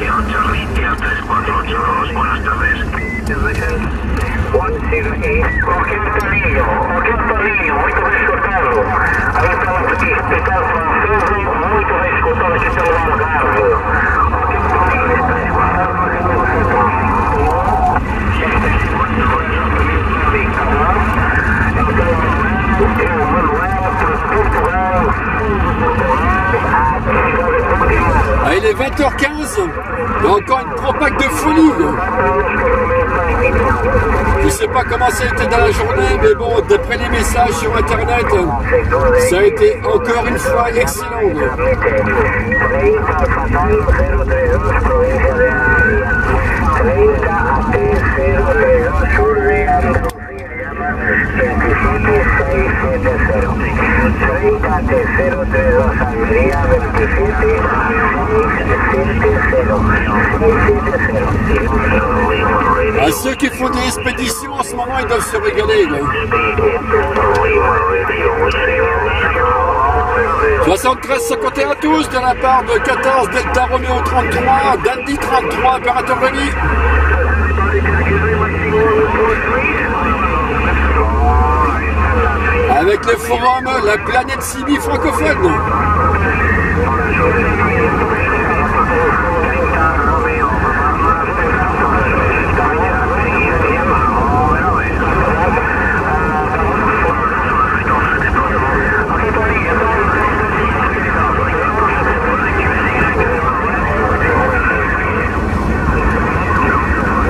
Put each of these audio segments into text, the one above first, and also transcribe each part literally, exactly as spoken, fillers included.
Charlie, Delta is four zero two, buenas tardes. one zero eight, Coqueta Tornillo, Coqueta Tornillo, muito bem escutado. Aí estamos aqui, hospital francês, muito bem escutado aqui pelo Algarve. Coqueta Tornillo está escutado no Rio de Janeiro. Então, o Manuel, Portugal, Portugal, Ah, il est vingt heures quinze, il y a encore une propagande de folie. Je sais pas comment ça a été dans la journée, mais bon, d'après les messages sur internet, ça a été encore une fois excellent. À ceux qui font des expéditions en ce moment, ils doivent se régaler. soixante-treize cinquante et un tous de la part de quatorze Delta Romeo trente-trois, Dandy trente-trois, Impérateur Rémi. Avec le forum La Planète C B francophone.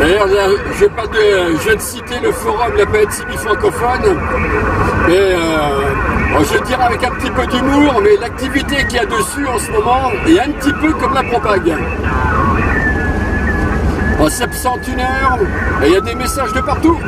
D'ailleurs, je, je, je viens de citer le forum La Planète C B francophone. Et euh, je veux dire avec un petit peu d'humour, mais l'activité qu'il y a dessus en ce moment est un petit peu comme la propagande. On s'absente une heure et il y a des messages de partout.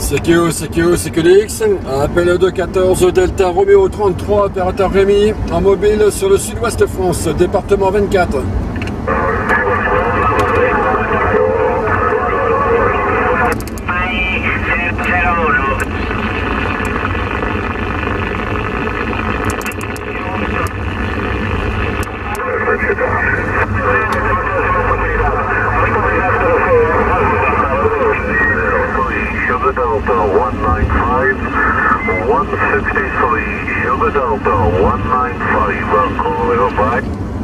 C Q O, C Q O, C Q D X, appel deux cent quatorze Delta Romeo trente-trois, opérateur Rémi, en mobile sur le sud-ouest France, département vingt-quatre.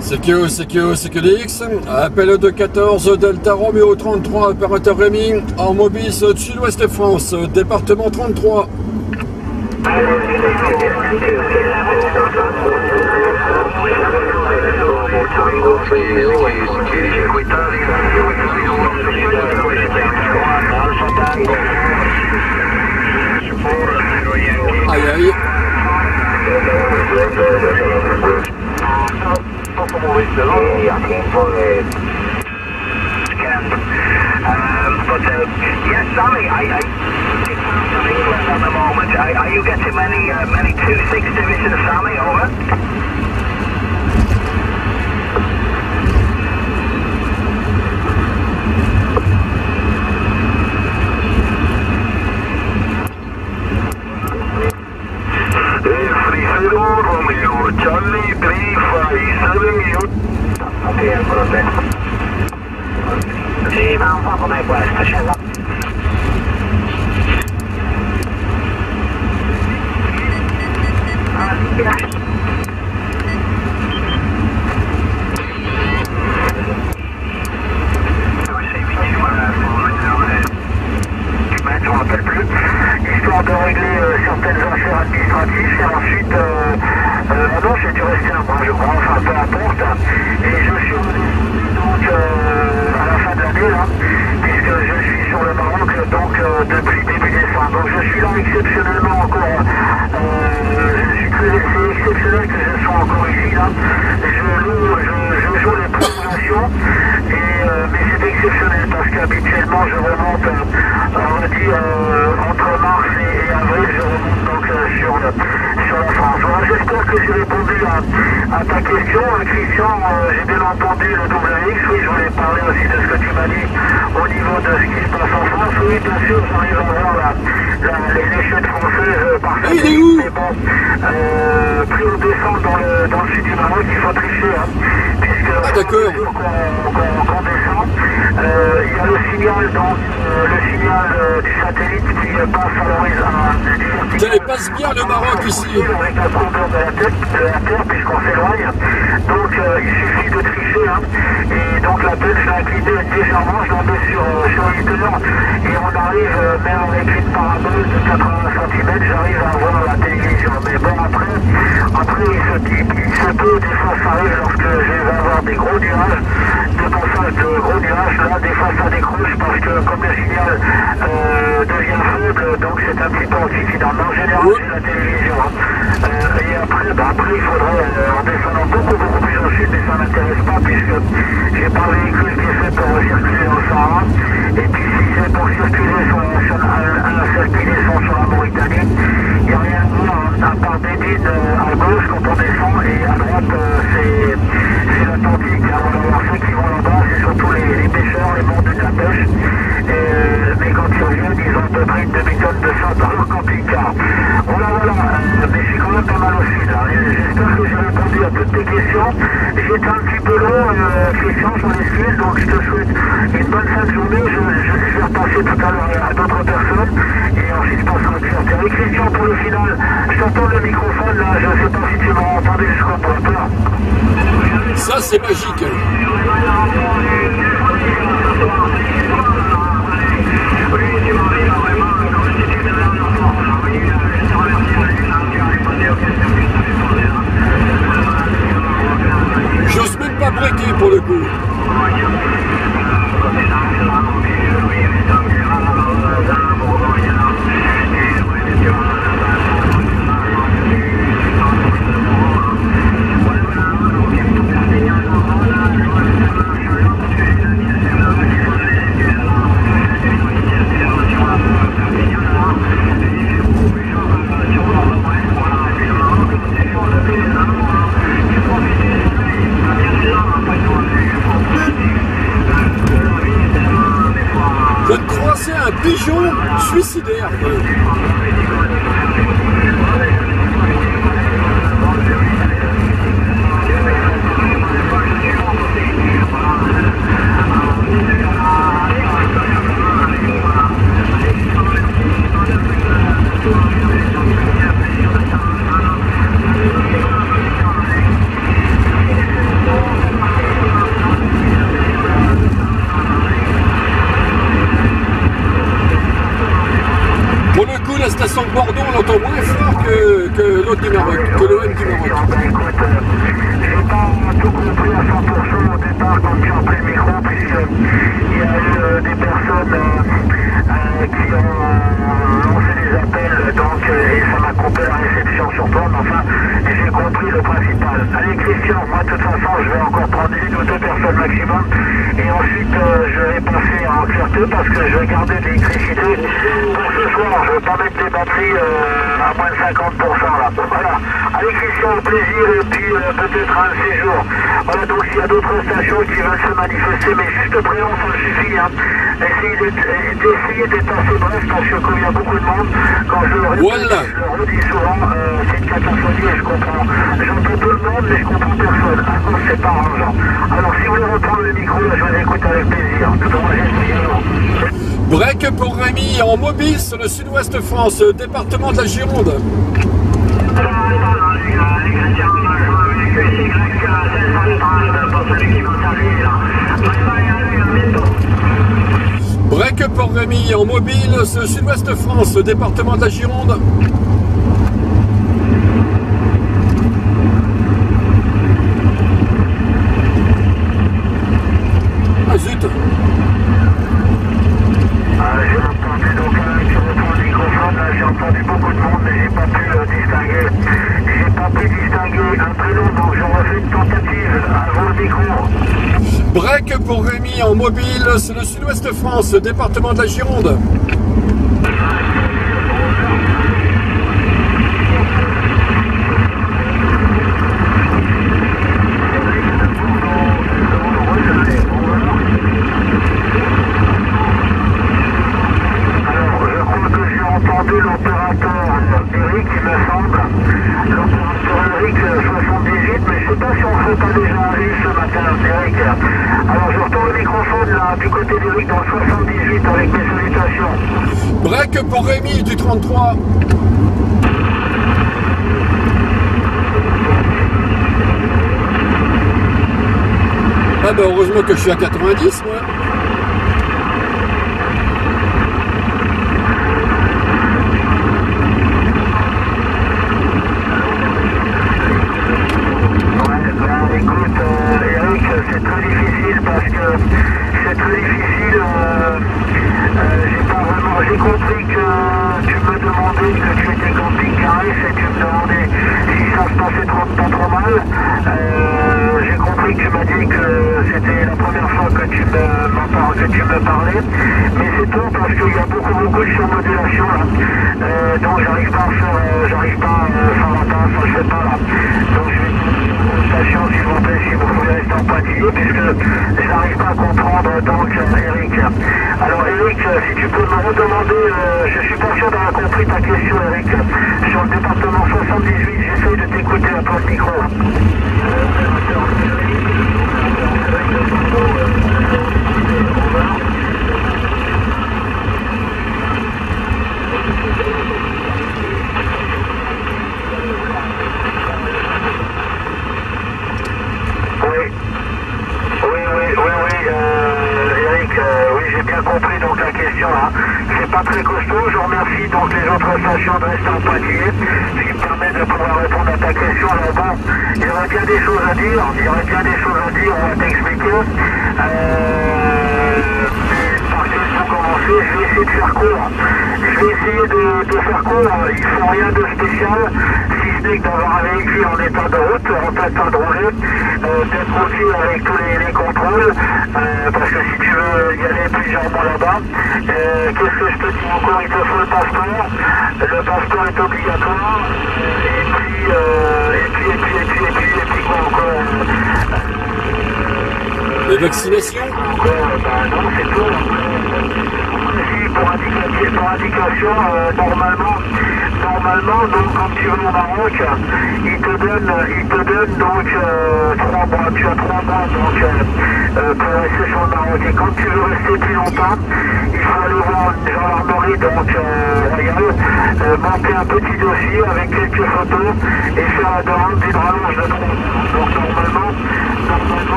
C Q O, C Q O, C Q D X, appel deux cent quatorze Delta Romeo trente-trois, opérateur Rémi, en mobile sud-ouest France, département trente-trois. Aïe aïe. Charlie three five seven, you. Okay, I'm going to bed. Team Alpha for Midwest, station one. Histoire de régler certaines affaires administratives et ensuite... Euh, non, j'ai dû rester un bras, je crois, enfin peu importe. Et je suis revenu donc euh, à la fin de l'année, là, puisque je suis sur le Maroc donc euh, depuis début décembre. Donc je suis là exceptionnellement encore. Euh, euh, entre mars et, et avril, je remonte donc euh, sur, euh, sur la France. Voilà, j'espère que j'ai répondu à, à ta question. Euh, Christian, euh, j'ai bien entendu le W X, oui, je voulais parler aussi de ce que tu m'as dit au niveau de ce qui se passe en France. Oui, bien sûr, j'arrive à voir la, la, les échelles françaises euh, parfaitement, mais bon, euh, plus on descend dans le, dans le sud du Maroc, il faut tricher, hein, puisque ah, d'accord. qu'on descend, euh, il y a le signal donc, euh, le signal euh, du satellite qui passe à l'horizon. Ça dépasse bien le Maroc ici. Avec la couleur de la tête, de la Terre, puisqu'on s'éloigne. Donc euh, il suffit de tricher, hein. Et donc la tête, je l'ai inclinée légèrement, je la mets sur, euh, sur l'hyper. Et on arrive, euh, même avec une parabole de quatre-vingts centimètres, j'arrive à voir la télévision. Mais bon, après, après il, se, il, il se peut, des fois ça arrive lorsque je vais avoir des gros nuages, des passages de gros nuages, là des fois ça décroche parce que comme le signal euh, devient faible, donc c'est un petit peu anti-finalement. En général, c'est la télévision. Euh, et après, bah, après il faudrait, euh, en descendant beaucoup, beaucoup plus au sud, mais ça ne m'intéresse pas puisque j'ai pas un véhicule qui est fait pour circuler au Sahara. Et puis si c'est pour circuler sur la, sur la, à la circuler sur, sur la Mauritanie, il n'y a rien de moins à part des dunes à gauche quand on descend et à droite euh, c'est c'est l'Atlantique. Alors ceux qui vont là-bas, c'est surtout les, les pêcheurs, les mondes de la pêche. Et, mais quand ils reviennent, ils ont à peu près une demi-tonne de sang dans leur camping-car. Voilà, voilà, euh, mais je suis quand même pas mal au sud. Hein. J'espère que j'ai répondu à toutes tes questions. J'étais un petit peu long, euh, Christian, j'en excuse, donc je te souhaite une bonne fin de journée. Je, je, je vais repasser tout à l'heure à d'autres personnes. Et ensuite, je passerai à Pierre. Et Christian, pour le final, je t'entends le microphone, là, je ne sais pas si tu m'as entendu jusqu'au porteur. Ça, c'est magique. J'ose même pas breaker pour le coup. Je croisais un pigeon suicidaire. La station de Bordeaux, on l'entend moins fort que, que l'autre du Maroc, que l'O M du Maroc. Bah écoute, euh, j'ai pas tout compris à cent pour cent au départ quand tu as pris le micro, puisqu'il y a eu euh, des personnes euh, euh, qui ont lancé des appels, donc, euh, et ça m'a coupé la réception sur toi, mais enfin, j'ai compris le principal. Allez Christian, moi de toute façon, je vais encore prendre une ou deux personnes maximum, et ensuite, euh, je vais passer en clarté parce que je vais garder de l'électricité pour ce soir. Je vais pas mettre des batteries euh, à moins de cinquante pour cent là. Voilà. Allez Christian, au plaisir et puis euh, peut-être un de ces jours. Voilà, donc s'il y a d'autres stations qui veulent se manifester, mais juste prénom, ça suffit. Hein. Essayez d'être assez bref parce que comme il y a beaucoup de monde, quand je le répète, voilà. Je le redis souvent, euh, c'est une catastrophe et je comprends. J'entends tout le monde, mais je comprends personne. Ah non, c'est pas arrangeant. Alors si vous voulez reprendre le micro, là, je vous écoute avec plaisir. Tout en reste, break pour Rémi en mobile sur le sud-ouest de France, département de la Gironde. Break pour Rémi en mobile sur le sud-ouest de France, département de la Gironde. Ah zut! J'ai entendu donc euh, sur le microphone, j'ai entendu beaucoup de monde, mais j'ai pas pu euh, distinguer. J'ai pas pu distinguer un prénom, donc j'en refais une tentative avant le micro. Break pour Rémi en mobile, c'est le sud-ouest de France, département de la Gironde. soixante-dix-huit en soixante-dix-huit avec des salutations. Break pour Rémi du trente-trois. Ah bah heureusement que je suis à quatre-vingt-dix moi. Break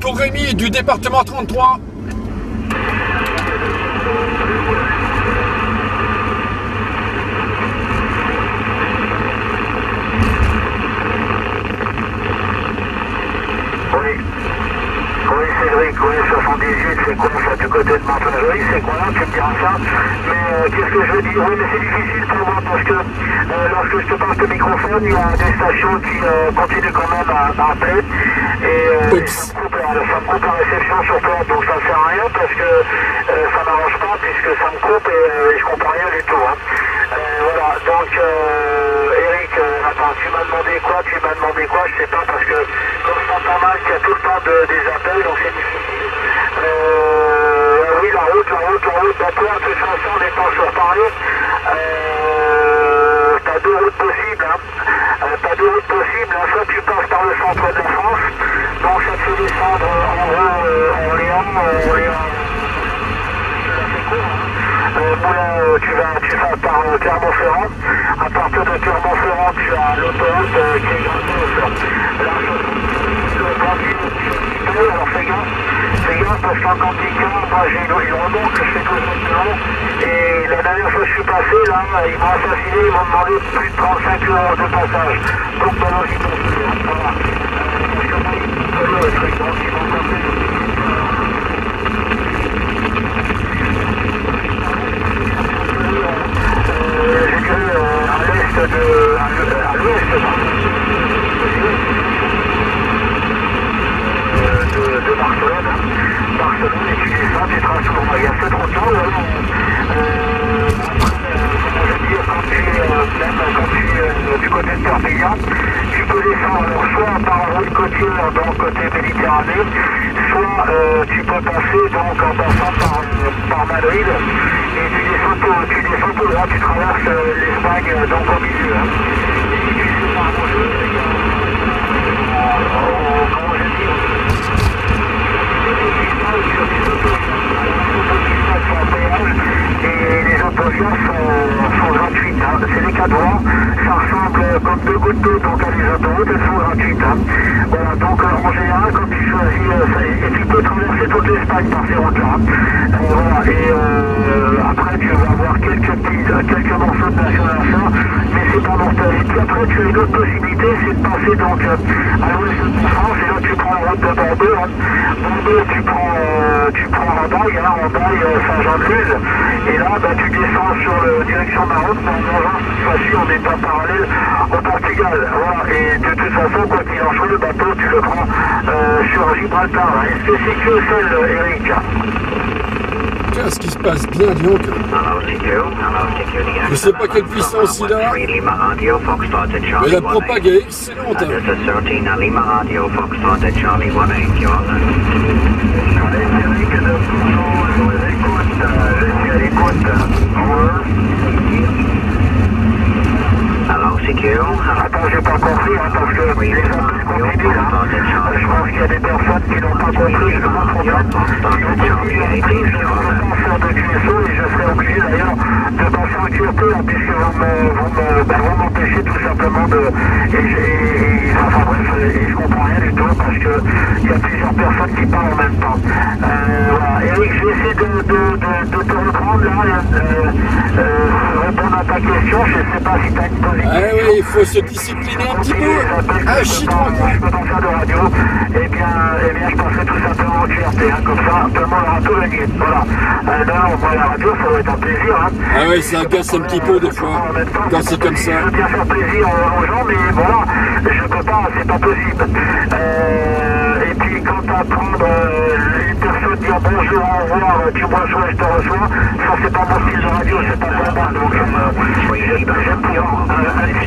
pour Rémi du département trente-trois. Soit euh, tu peux passer donc en passant par, par Madrid et tu descends tout, tu descends tout droit, tu traverses euh, l'Espagne euh, donc au milieu. Hein. Et si tu sais pas où je veux, c'est euh, comment je dis, sur les autochtones sont en péage et les autochtones sont, sont gratuites. Hein. C'est des cas droits, ça ressemble comme deux gouttes d'eau donc à des autoroutes, elles sont gratuites. Hein. Voilà, donc en général quand tu choisis, euh, et tu peux traverser toute l'Espagne par ces routes-là. Hein. Voilà, et euh, après tu vas avoir quelques petites, quelques morceaux de nationalisation, mais c'est pas mortel. Et puis après tu as une autre possibilité, c'est de passer donc à l'ouest de France et là tu prends la route de Bordeaux. Hein. Bordeaux tu prends Euh, tu prends Rambaye, hein, Rambaye euh, Saint-Jean-de-Luz, et là bah, tu descends sur la direction Maroc, mais en urgence, cette fois-ci on est en parallèle au Portugal, voilà, et de toute façon, quoi qu'il en soit, le bateau tu le prends euh, sur Gibraltar, hein. Est-ce que c'est que celle, Eric? Qu'est-ce qui se passe bien, dis donc? Je sais pas quelle puissance il a, mais la propague est excellente. Attends, j'ai pas compris, hein, parce que les appels continuent là. Je pense qu'il y a des personnes qui n'ont pas compris, je comprends pas. Ils ont continué la prise, je ne peux pas faire de Q S O et je serai obligé d'ailleurs de passer en Q R T, hein, puisque vous me, bah, vous m'empêchez tout simplement de... Et, et, et, enfin bref, et je comprends rien du tout, parce qu'il y a plusieurs personnes qui parlent en même temps. Euh, voilà. Eric, je vais essayer de, de, de, de te reprendre là, euh, euh, répondre à ta question, je ne sais pas si tu as une position. Oui, il faut se discipliner un petit peu. Ah, chinois, je peux pas faire de radio. Eh bien, eh bien, je passerai tout simplement en Q R T, hein, comme ça, tout le monde aura tout gagné. Voilà. Euh, là, on voit la radio, ça doit être un plaisir. Hein. Ah oui, ça agace un petit peu des fois, quand c'est comme ça. Je veux bien faire plaisir aux gens, mais voilà, je peux pas, c'est pas possible. Euh, et puis, quand à prendre euh, les personnes dire bonjour, au revoir, tu me reçois, je te reçois, ça c'est pas mon style de radio, c'est pas mon bar, donc j'aime bien.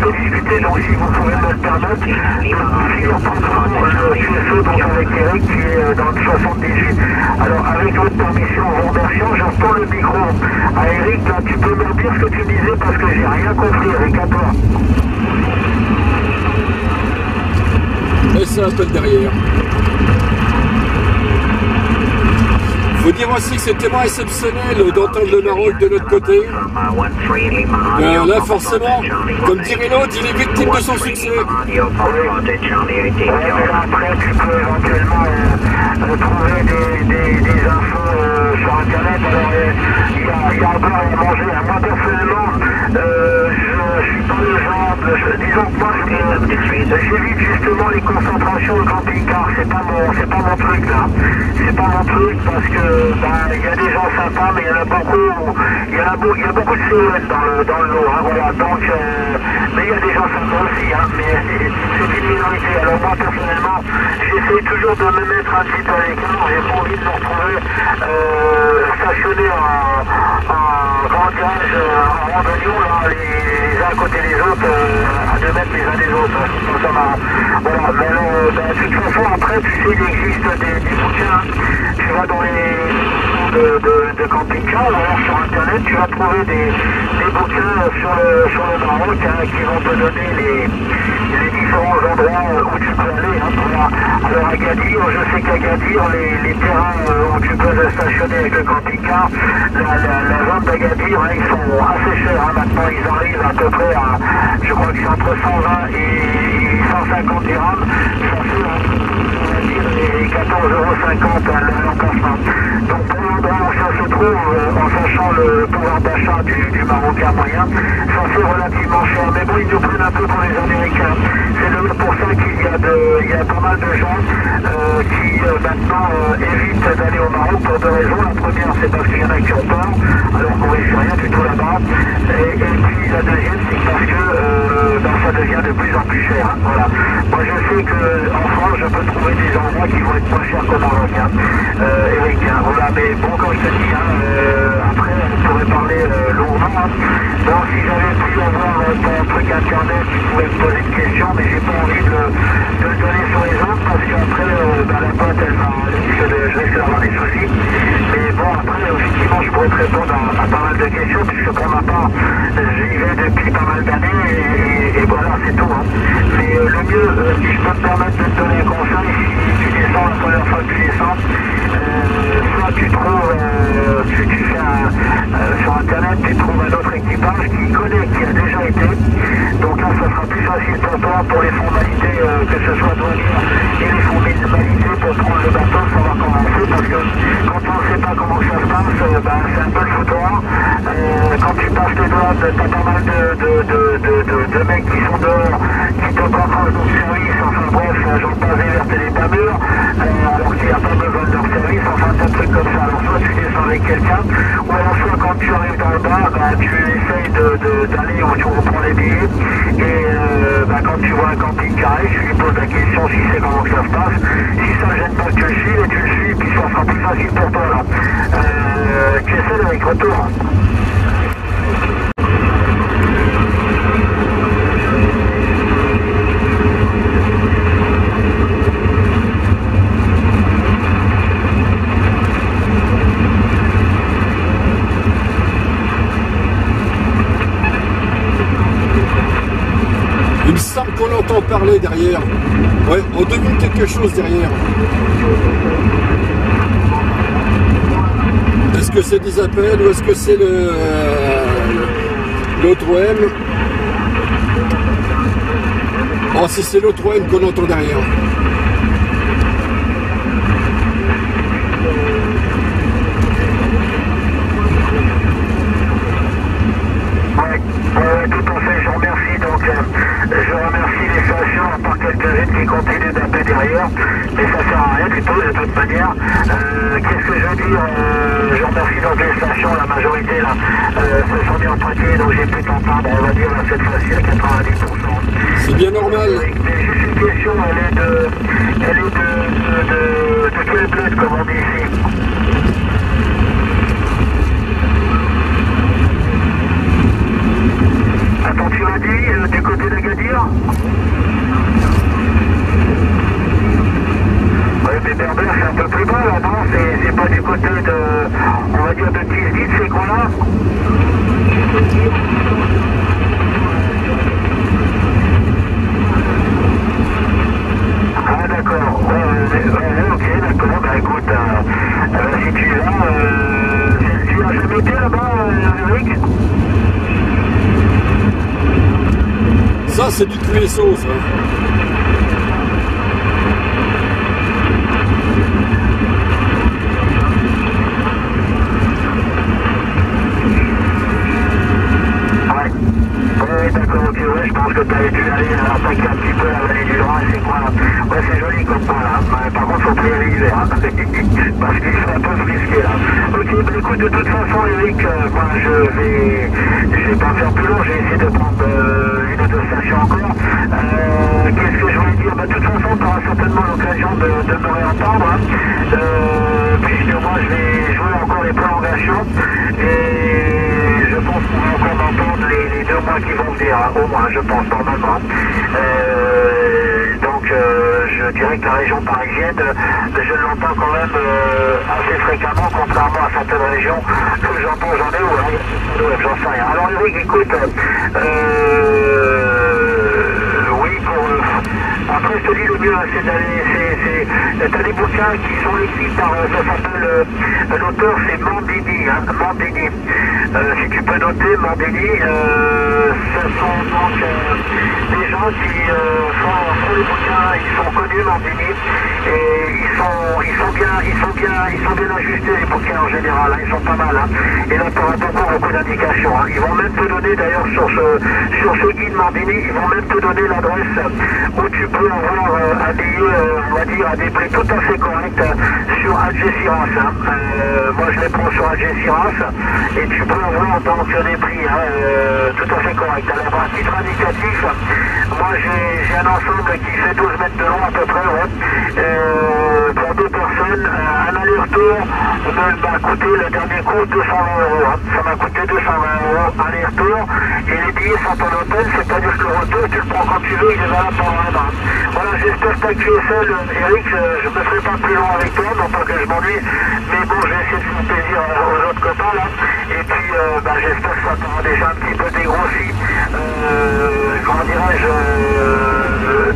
Discuter, donc si vous pouvez me le permettre, je vais reprendre le Q S O donc avec Eric qui est dans le soixante-dix-huit. Alors avec votre permission, vous remerciant, je reprends le micro à Eric, là, tu peux me dire ce que tu disais parce que j'ai rien compris, Eric, à toi. Et c'est un peu derrière. Faut dire aussi que c'est tellement exceptionnel d'entendre le Maroc de l'autre côté. Euh, là, forcément, comme dirait l'autre, il est victime de son succès. Oui. Après, tu peux éventuellement euh, trouver des, des, des infos euh, sur Internet. Alors, il y a encore à manger. Moi, personnellement, euh, je, je suis pas le genre de... Je, disons que moi, j'évite justement les concentrations au camping-car. C'est pas mon, c'est pas mon truc, là. C'est pas mon truc parce que... Il bah, y a des gens sympas, mais il y en a beaucoup. Il y, y a beaucoup de C O L dans le, dans le lot. Hein, voilà. Donc, euh, mais il y a des gens sympas aussi, hein, mais c'est une minorité. Alors moi, personnellement, j'essaie toujours de me mettre un petit peu à l'écart. J'ai pas envie de me retrouver euh, stationné en, en grand garage, en rang de Lyon, là, les, les uns à côté des autres, euh, à deux mètres les uns des autres. Hein, ça marrant. Voilà. Mais euh, bah, de toute façon, après, tu sais, il existe des, des bouquins. Hein, tu vas dans les... De, de, de camping-car, ou alors sur internet tu vas trouver des, des bouquins sur le, sur le Maroc, hein, qui vont te donner les, les différents endroits où tu peux aller. Hein. Alors à Gadir, je sais qu'à Gadir, les, les terrains où tu peux stationner avec le camping-car, la, la, la zone d'Agadir, hein, ils sont assez chers. Hein. Maintenant ils arrivent à peu près à, je crois que c'est entre cent vingt et cent cinquante dirhams, ça fait les quatorze euros cinquante à l'emplacement. Donc pour l'endroit où ça se trouve, euh, en sachant le pouvoir d'achat du, du Marocain moyen, ça c'est relativement cher. Mais bon, ils nous prennent un peu pour les Américains. C'est pour ça qu'il y a de, il y a pas mal de gens euh, qui euh, maintenant euh, évitent d'aller au Maroc pour deux raisons. La première, c'est parce qu'il y en a qui ont peur, alors qu'on ne fait rien du tout là-bas. Et, et puis la deuxième, c'est parce que euh, ben, ça devient de plus en plus cher. Hein, voilà. Moi je sais qu'en France, je peux trouver des endroits qui vont être moins chers qu'au Maroc. Hein. Euh, Eric, hein, voilà, mais bon, comme je te dis, hein, euh, après, on pourrait parler euh, longuement. Hein. Bon, si j'avais pu avoir euh, ton truc internet, tu pouvais me poser une question, mais j'ai pas envie de, de le donner sur les autres. parce qu'après, euh, bah, la boîte, elle va, je risque de, je risque d'avoir des soucis. Mais bon, après, effectivement, je pourrais te répondre à, à pas mal de questions, puisque pour ma part, j'y vais depuis pas mal d'années, et, et, et voilà, c'est tout. Hein. Mais euh, le mieux, euh, si je peux te permettre de te donner conseil, si tu descends la première fois que tu descends, euh, soit tu trouves, euh, tu, tu fais un, euh, sur Internet, tu trouves un autre équipage qui connaît, qui a déjà été. Donc là, ça sera plus facile pour toi, pour les formalités, euh, que ce soit douanières et les formalités pour prendre le bateau, savoir comment on fait, parce que quand on ne sait pas comment ça se passe, euh, bah, c'est un peu le foutoir. Euh, quand tu passes les douanes, t'as pas mal de, de, de, de, de, de mecs qui sont dehors, qui te comprennent nos services, enfin bref, j'en passe vers télétamure, euh, alors qu'il n'y a pas besoin de leur service, enfin t'as un truc comme ça. Alors soit tu descends avec quelqu'un, ou alors soit quand tu arrives dans le bar, bah, tu essayes d'aller où tu reprends les billets. Et euh, bah, quand tu vois un camping carré, je lui pose la question si c'est comment que ça se passe. Si ça ne gêne pas que tu le suives, et tu le suis, puis ça sera plus facile pour toi là. Euh, tu essaies avec retour. Il semble qu'on entend parler derrière. Ouais, on devine quelque chose derrière. Est-ce que c'est des appels ou est-ce que c'est le l'autre O M? Oh, si c'est l'autre O M qu'on entend derrière. Euh, tout à fait, je remercie donc euh, je remercie les stations à part quelques-unes qui continuent d'appeler derrière, mais ça sert à rien du tout de toute manière. Euh, qu'est-ce que je veux dire, euh, je remercie donc les stations, la majorité là, euh, se sont bien empruntés, donc j'ai pu t'entendre, on va dire là, cette fois-ci à quatre-vingt-dix pour cent. C'est bien normal. Euh, mais juste une question, elle est de elle est de de, de, de quelle bled comme on dit ici? Attends, tu m'as dit euh, du côté d'Agadir? Oui, mais Berbère, c'est un peu plus bas là, non? C'est pas du côté de, on va dire, de Tizdit, c'est quoi là? Ah, d'accord. Ouais, ouais, ouais, ok, d'accord. Bah écoute, euh, euh, si tu es là, euh, tu n'as jamais été là-bas, euh, Eric? Ça, c'est du cuisson, ça. Ouais. Ouais, d'accord, ok, ouais, je pense que t'avais dû aller attaquer un petit peu la vallée du Rhin, c'est quoi là? Ouais, c'est joli comme quoi là. Ouais, par contre, faut plus y aller l'hiver, hein. Parce qu'il fait un peu frisqué là. Ok, bah écoute, de toute façon, Eric, euh, moi, je vais... Je vais pas faire plus long, j'ai essayé de prendre... Euh... encore. Euh, Qu'est-ce que je voulais dire? Bah, de toute façon, tu auras certainement l'occasion de, de me réentendre, hein. euh, puisque moi, je vais jouer encore les prolongations, et je pense qu'on va encore m'entendre les, les deux mois qui vont venir, hein, au moins, je pense, normalement. Euh, donc, euh, je dirais que la région parisienne, je l'entends quand même euh, assez fréquemment, contrairement à certaines régions que j'entends jamais, ou ouais, j'en sais rien. Alors, Eric, écoute, euh, après, je te dis, le mieux, c'est d'aller... T'as des bouquins qui sont écrits par... Ça s'appelle... Euh, l'auteur, c'est Mandini, hein, Mandini. Euh, si tu peux noter, Mandini, euh, ce sont donc euh, des gens qui euh, font, font les bouquins, ils sont connus, Mandini, et ils sont, ils sont bien, ils sont bien, ils sont bien ajustés, les bouquins, en général, hein, ils sont pas mal, hein. Et là, t'auras beaucoup, beaucoup d'indications, hein. Ils vont même te donner, d'ailleurs, sur ce, sur ce guide Mandini, ils vont même te donner l'adresse où tu peux avoir euh, un billet, euh, on va dire, à des prix tout à fait corrects euh, sur Algeciras. Hein. Euh, moi, je les prends sur Algeciras et tu peux avoir donc des prix hein, euh, tout à fait corrects. Alors, à titre indicatif, moi, j'ai un ensemble qui fait douze mètres de long à peu près, ouais. euh, deux personnes, euh, un aller-retour m'a coûté le dernier coup deux cents euros. Hein. Ça m'a coûté deux cent vingt euros aller-retour. Et les billets sont en hôtel, c'est-à-dire que le retour, tu le prends quand tu veux, il est valable pour un an. Voilà, j'espère pas que tu es seul, Eric. Je ne me ferai pas plus long avec toi, non pas que je m'ennuie. Mais bon, je vais essayer de faire plaisir aux autres copains là. Et puis, euh, bah, j'espère que ça t'aura déjà un petit peu dégrossi. Euh, comment dirais-je euh,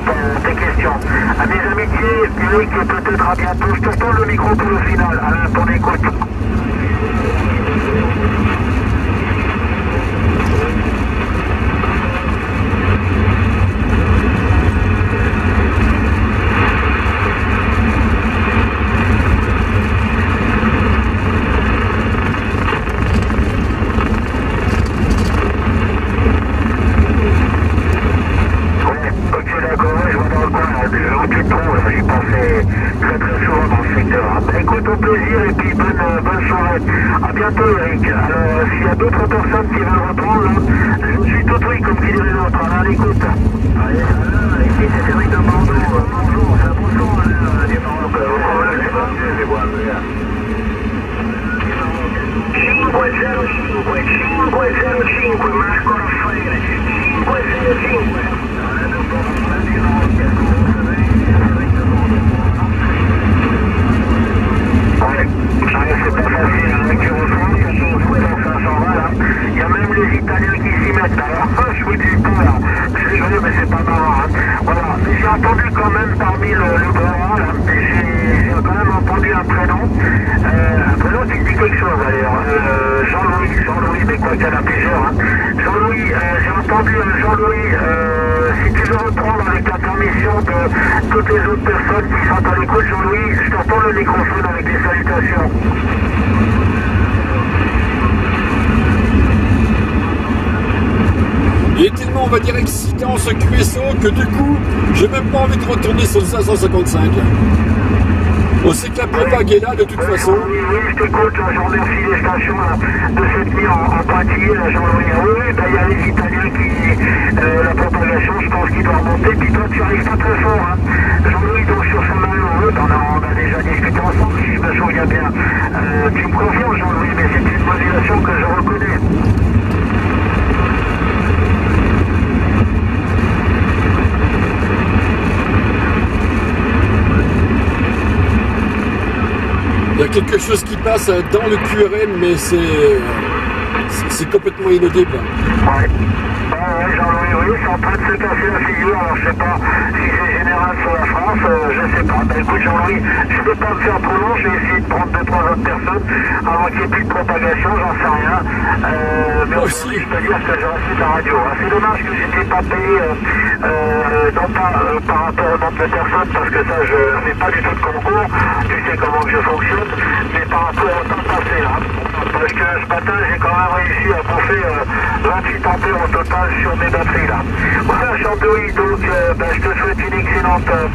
tes questions. À mes amitiés, Eric, peut-être à bientôt. Je te prends le micro pour le final. Alain, ton écoute. cinq cent cinquante-cinq. On sait que la propague est là de toute oui, façon. Oui, oui, je t'écoute, je remercie les stations là, de cette nuit en, en pointillé, là, Jean-Louis. Oui, oui, ben, il y a les Italiens qui. Euh, la propagation, je pense qu'il doit remonter, puis toi, tu arrives pas très fort. Hein. Jean-Louis, donc sur son maillot, oui, ben, on, on a déjà discuté ensemble, si je me souviens bien. Euh, tu me confies, Jean-Louis, mais c'est une modulation que je reconnais. Il y a quelque chose qui passe dans le Q R M, mais c'est complètement inaudible. Ouais, bah ouais, Jean-Louis, oui, c'est en train de se casser la figure, alors je sais pas si c'est général sur la France, euh, je sais pas. Bah écoute Jean-Louis, je peux pas me faire trop long, je vais essayer de prendre deux, trois autres personnes avant qu'il n'y ait plus de propagation, j'en sais rien. Euh, mais aussi, je peux dire que j'ai reçu de la radio. Hein. C'est dommage que j'étais pas payé, euh, euh, non pas euh, par rapport au nombre de personnes, parce que ça, je n'ai pas du tout de concours, tu sais comment que je fonctionne, mais par rapport au temps passé là. Parce que ce matin, j'ai quand même réussi à bouffer euh, vingt-huit ampères au total sur mes batteries là. Voilà, Jean-Louis, donc euh, bah, je te souhaite une excellente, euh,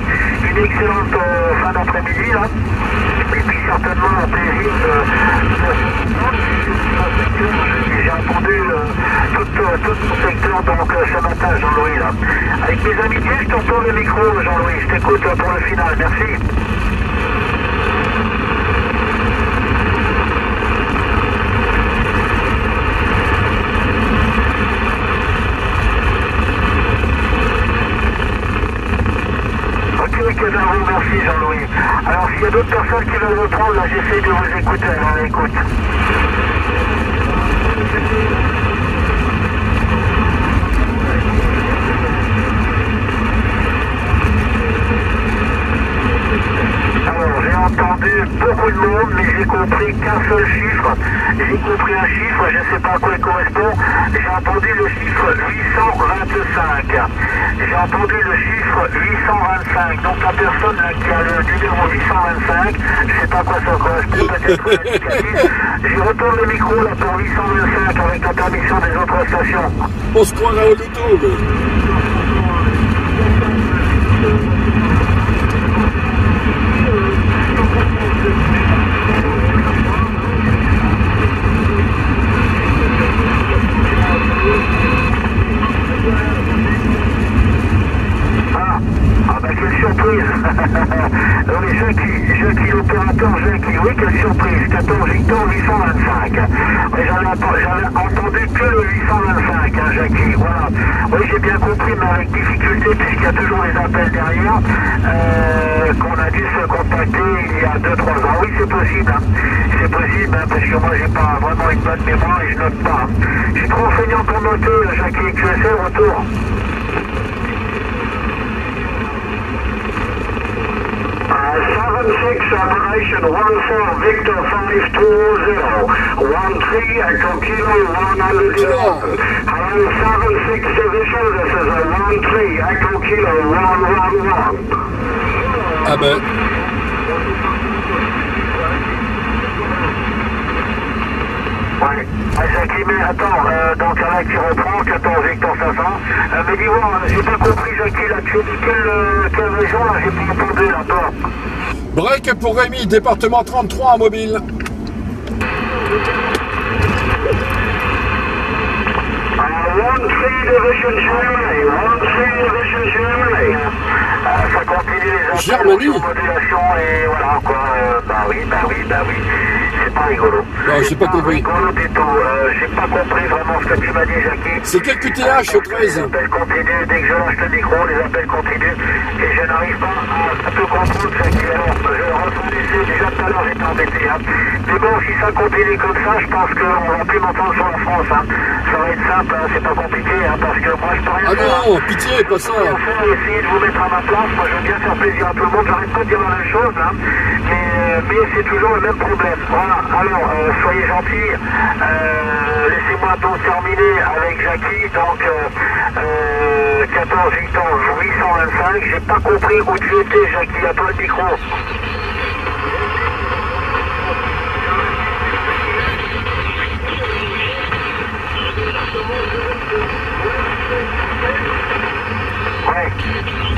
une excellente euh, fin d'après-midi là. Et puis certainement un plaisir de... de... J'ai entendu euh, tout, euh, tout mon secteur donc euh, ce matin, Jean-Louis là. Avec mes amitiés, je te retourne le micro, Jean-Louis. Je t'écoute euh, pour le final, merci. Merci Jean-Louis. Alors s'il y a d'autres personnes qui veulent reprendre, là j'essaie de vous écouter, alors écoute. Alors j'ai entendu beaucoup de monde, mais j'ai compris qu'un seul chiffre. J'ai compris un chiffre, je ne sais pas à quoi il correspond. J'ai entendu le chiffre huit cent vingt-cinq. J'ai entendu le chiffre huit cent vingt-cinq, donc la personne là, qui a le numéro huit cent vingt-cinq, je ne sais pas à quoi ça correspond, peut-être un indicatif. Je retourne le micro là pour huit cent vingt-cinq avec la permission des autres stations. On se croit là au loto. Ah, ah bah quelle surprise. Alors les gens qui, j'avais entendu que le huit cent vingt-cinq, hein, Jackie, voilà. Oui, j'ai bien compris, mais avec difficulté, puisqu'il y a toujours des appels derrière, euh, qu'on a dû se contacter il y a deux trois ans. Oui, c'est possible, hein. C'est possible, hein, parce que moi, j'ai pas vraiment une bonne mémoire et je note pas. Hein. Je suis trop feignant pour noter, Jackie, que c'est le retour. seven six operation one four Victor five two zero one three and continue one eleven. Hello seven six division, this is a one three Echo Kilo one one one. Abbott. Ouais, Jackie, mais attends, euh, donc là qui reprend quatorze Victor cinq cents. Euh, mais dis-moi, j'ai pas compris, Jackie, là tu as dit quelle, euh, quelle région là, j'ai pas entendu là, toi. Break pour Rémi, département trente-trois à Mobile. Germanie. Bah oui, bah oui, bah oui. C'est pas rigolo. Non, j'ai pas compris. J'ai pas compris vraiment ce que tu m'as dit, Jackie. C'est quel Q T H treize? Les appels continuent, dès que je lâche le micro, les appels continuent. Et je n'arrive pas à te comprendre, Jackie. Alors, je reconnaissais déjà tout à l'heure, j'étais embêté. Mais bon, si ça continue comme ça, je pense qu'on va plus m'entendre ça en France. Ça va être simple, c'est pas compliqué, parce que moi je peux rien faire. Ah non, pitié, pas ça. Je vais essayer de vous mettre à ma place. Moi je veux bien faire plaisir à tout le monde, j'arrête pas de dire la même chose, mais. Mais c'est toujours le même problème. Voilà, alors euh, soyez gentils. Euh, Laissez-moi donc terminer avec Jackie. Donc, euh, euh, quatorze huit cent vingt-cinq, j'ai pas compris où tu étais, Jackie. À toi le micro. Ouais.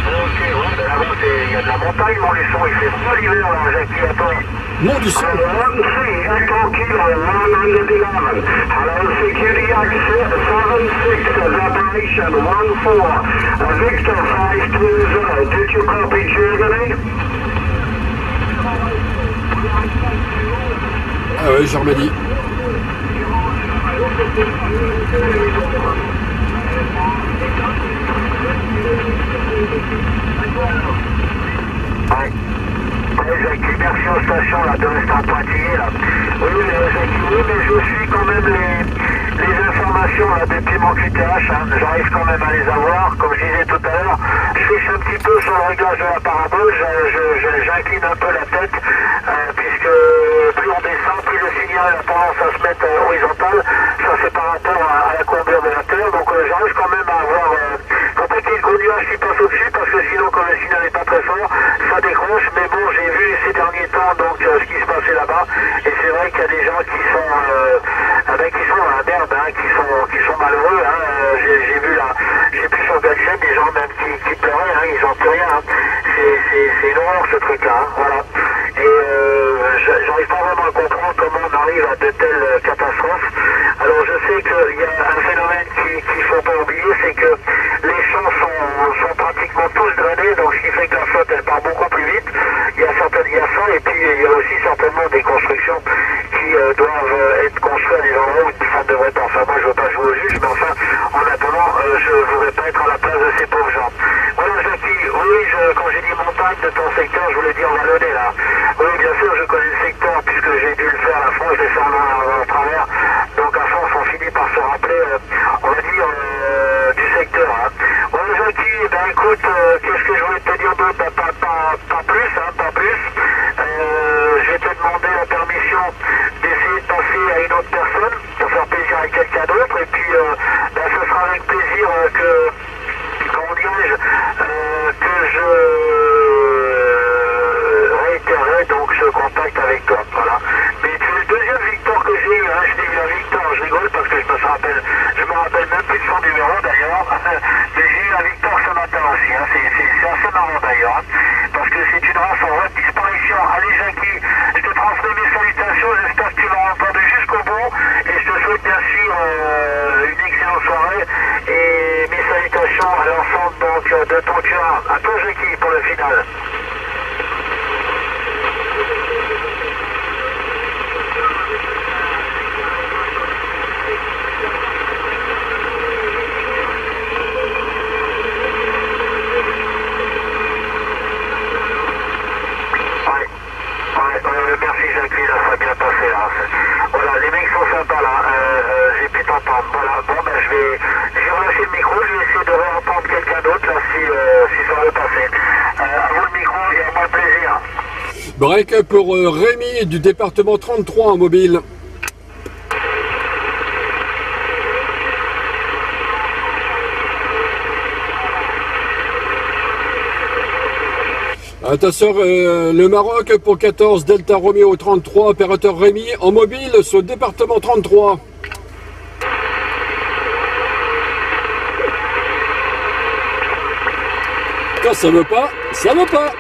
Ok, ouais, là-bas, il y a de la montagne dans les sons, il fait froid l'hiver, là, Jackie, attends. Non, du sang. Hello, security access seven six, evaporation one four, Victor five two zero, did you copy Germany? Ah ouais, Germanie. Ouais. Ouais, Jackie, merci aux stations là, de rester en Poitiers là. Oui, euh, Jackie, oui, mais je suis quand même les, les informations là depuis mon Q T H, hein, j'arrive quand même à les avoir, comme je disais tout à l'heure, je fiche un petit peu sur le réglage de la parabole, j'incline un peu la tête, euh, puisque plus on descend, plus le signal a tendance à se mettre euh, horizontal, ça c'est par rapport à, à la courbure de la Terre, donc euh, j'arrive quand même à avoir... Euh, le nuage qui passe au-dessus parce que sinon quand le signal n'est pas très fort, ça décroche. Mais bon, j'ai vu ces derniers temps donc euh, ce qui se passait là-bas et c'est vrai qu'il y a des gens qui sont euh, ah ben, qui sont à la merde, hein, qui sont qui sont malheureux. Hein. J'ai vu là, j'ai pu sur Gatchen des gens même qui, qui pleuraient, hein, ils n'en peuvent rien. Hein. C'est une horreur ce truc-là, hein, voilà. Et euh, j'arrive pas vraiment à comprendre comment on arrive à de telles catastrophes. Alors je sais qu'il y a un phénomène qu'il ne faut pas oublier, c'est que les champs sont, sont pratiquement tous drainés, donc ce qui fait que la flotte elle part beaucoup plus vite. Il y a certaines, il y a ça, et puis il y a aussi certainement des constructions qui euh, doivent euh, être construites à des endroits où ça ne devrait pas. Enfin moi je ne veux pas jouer au juge, mais enfin en attendant euh, je ne voudrais pas être à la place de ces pauvres gens. Voilà Jackie, oui je, quand j'ai dit montagne de ton secteur, je voulais dire vallonné là. Oui bien sûr je connais le secteur puisque j'ai dû le faire à la France, je l'ai fait en travers. Donc à France on finit par se rappeler, euh, on va dire, euh, du secteur. Hein. Bon Jackie, ben écoute, euh, qu'est-ce que je voulais te dire d'autre? Bah, pas, pas, pas plus, hein, pas plus. Euh, je vais te demander la permission d'essayer de passer à une autre personne, pour faire plaisir à quelqu'un d'autre, et puis euh, ben, ce sera avec plaisir euh, que, comment dirais-je, euh, que je euh, réitérerai donc ce contact avec toi. Voilà. Mais tu es le deuxième Victor que j'ai eu, hein, je dis bien Victor, je rigole parce que je me rappelle, je me rappelle même plus de son numéro d'ailleurs, mais j'ai eu un Victor ce matin aussi, hein, c'est assez marrant d'ailleurs, hein, parce que c'est une race en voie de disparition. Allez Jackie, je te transmets mes salutations, j'espère que tu m'as entendu jusqu'au bout, et je te souhaite bien sûr euh, une excellente soirée, et mes salutations à l'ensemble donc de ton cœur. À toi Jackie pour le final. réentendre. Voilà, bon ben je vais, je vais relâcher le micro, je vais essayer de réentendre quelqu'un d'autre là si, euh, si ça veut passer. Euh, à vous le micro, il y a moins de plaisir. Break pour euh, Rémi du département trente-trois en mobile. Attention, euh, le Maroc pour quatorze, Delta Romeo trente-trois, opérateur Rémi, en mobile sur le département trente-trois. Quand ça veut pas, ça veut pas.